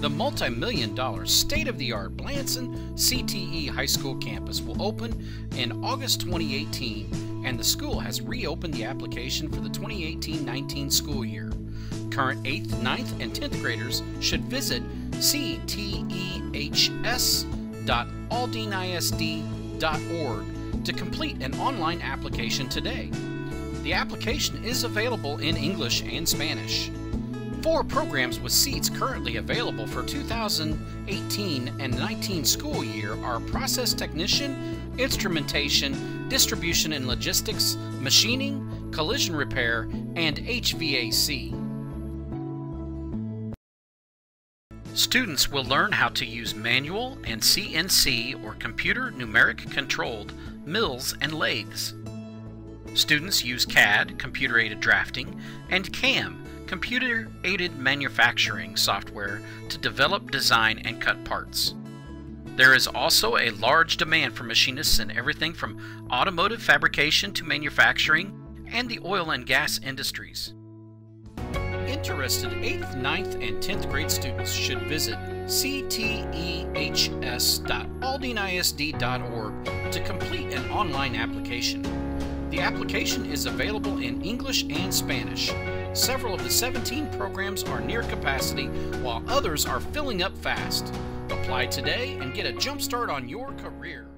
The multi-million-dollar state-of-the-art Blanson CTE High School campus will open in August 2018, and the school has reopened the application for the 2018-19 school year. Current 8th, 9th, and 10th graders should visit ctehs.aldensd.org to complete an online application today. The application is available in English and Spanish. 4 programs with seats currently available for 2018 and 19 school year are Process Technician, Instrumentation, Distribution and Logistics, Machining, Collision Repair, and HVAC. Students will learn how to use manual and CNC or computer numeric controlled mills and lathes. Students use CAD, computer-aided drafting, and CAM, computer-aided manufacturing software to develop, design, and cut parts. There is also a large demand for machinists in everything from automotive fabrication to manufacturing and the oil and gas industries. Interested 8th, 9th, and 10th grade students should visit ctehs.aldensd.org to complete an online application. The application is available in English and Spanish. Several of the 17 programs are near capacity, while others are filling up fast. Apply today and get a jump start on your career.